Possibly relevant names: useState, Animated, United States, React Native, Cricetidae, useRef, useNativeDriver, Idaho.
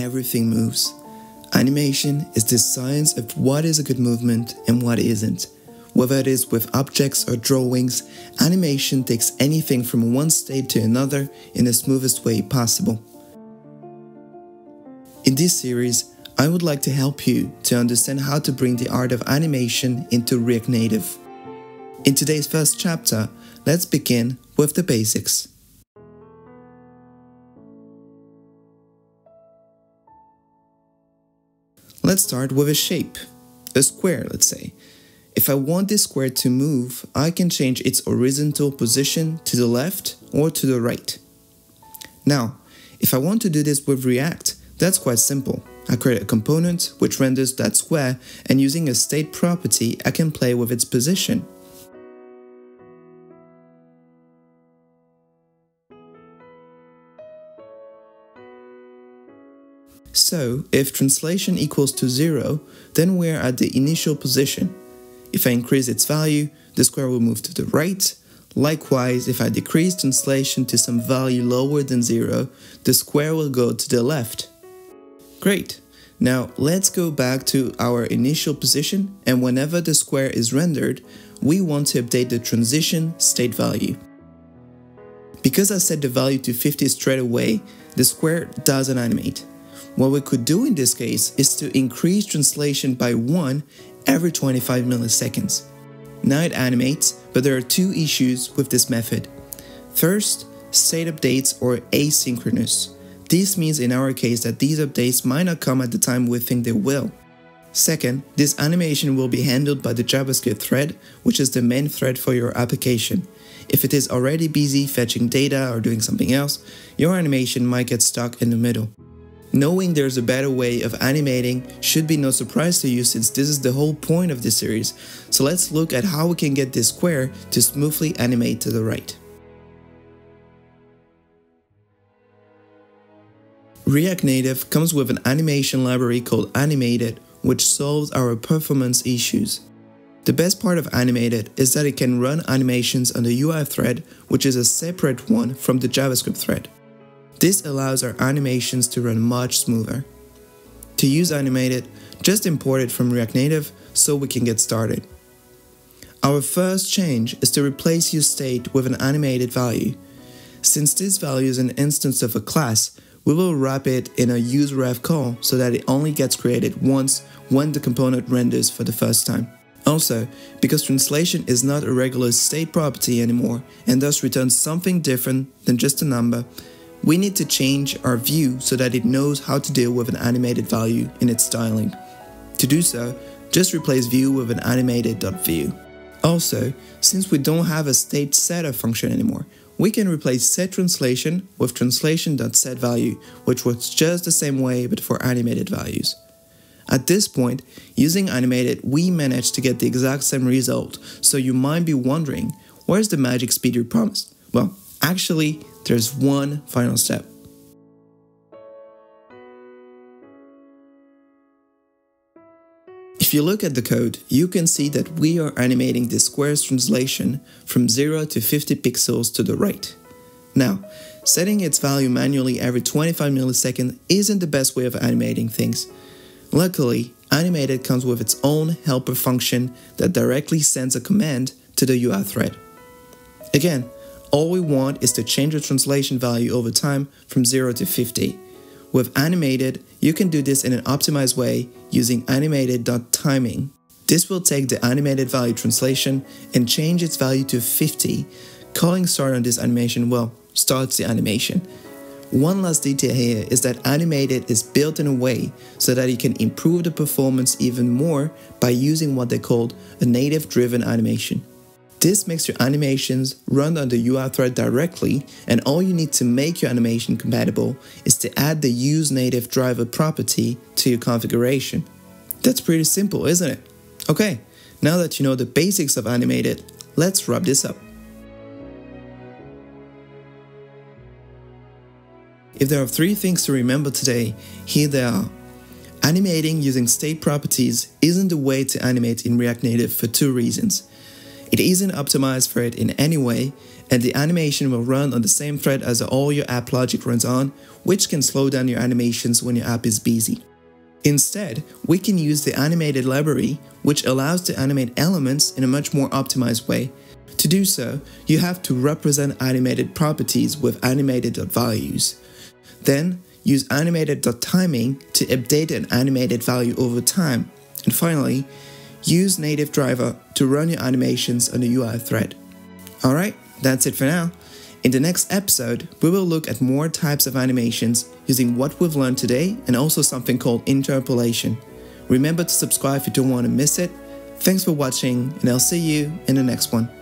everything moves. Animation is the science of what is a good movement and what isn't. Whether it is with objects or drawings, animation takes anything from one state to another in the smoothest way possible. In this series, I would like to help you to understand how to bring the art of animation into React Native. In today's first chapter, let's begin with the basics. Let's start with a shape, a square, let's say. If I want this square to move, I can change its horizontal position to the left or to the right. Now, if I want to do this with React, that's quite simple. I create a component which renders that square, and using a state property, I can play with its position. So, if translation equals to 0, then we are at the initial position. If I increase its value, the square will move to the right. Likewise, if I decrease translation to some value lower than 0, the square will go to the left. Great! Now, let's go back to our initial position, and whenever the square is rendered, we want to update the transition state value. Because I set the value to 50 straight away, the square doesn't animate. What we could do in this case is to increase translation by 1 every 25 milliseconds. Now it animates, but there are two issues with this method. First, state updates are asynchronous. This means in our case that these updates might not come at the time we think they will. Second, this animation will be handled by the JavaScript thread, which is the main thread for your application. If it is already busy fetching data or doing something else, your animation might get stuck in the middle. Knowing there's a better way of animating should be no surprise to you, since this is the whole point of this series. So let's look at how we can get this square to smoothly animate to the right. React Native comes with an animation library called Animated, which solves our performance issues. The best part of Animated is that it can run animations on the UI thread, which is a separate one from the JavaScript thread. This allows our animations to run much smoother. To use Animated, just import it from React Native so we can get started. Our first change is to replace useState with an animated value. Since this value is an instance of a class, we will wrap it in a useRef call so that it only gets created once when the component renders for the first time. Also, because translation is not a regular state property anymore and thus returns something different than just a number, we need to change our view so that it knows how to deal with an animated value in its styling. To do so, just replace view with an animated.view. Also, since we don't have a state setter function anymore, we can replace setTranslation with translation.setValue, which works just the same way but for animated values. At this point, using Animated, we managed to get the exact same result, so you might be wondering, where's the magic speed you promised? Well, actually, there's one final step. If you look at the code, you can see that we are animating the square's translation from 0 to 50 pixels to the right. Now, setting its value manually every 25 milliseconds isn't the best way of animating things. Luckily, Animated comes with its own helper function that directly sends a command to the UI thread. Again, all we want is to change the translation value over time from 0 to 50. With Animated, you can do this in an optimized way using animated.timing. This will take the animated value translation and change its value to 50. Calling start on this animation, well, starts the animation. One last detail here is that Animated is built in a way so that you can improve the performance even more by using what they called a native-driven animation. This makes your animations run on the UI thread directly, and all you need to make your animation compatible is to add the useNativeDriver property to your configuration. That's pretty simple, isn't it? Okay, now that you know the basics of Animated, let's wrap this up. If there are three things to remember today, here they are. Animating using state properties isn't the way to animate in React Native for two reasons. It isn't optimized for it in any way, and the animation will run on the same thread as all your app logic runs on, which can slow down your animations when your app is busy. Instead, we can use the animated library, which allows to animate elements in a much more optimized way. To do so, you have to represent animated properties with animated.values. Then, use animated.timing to update an animated value over time. And finally, use useNativeDriver to run your animations on the UI thread. Alright, that's it for now. In the next episode, we will look at more types of animations using what we've learned today and also something called interpolation. Remember to subscribe if you don't want to miss it. Thanks for watching, and I'll see you in the next one.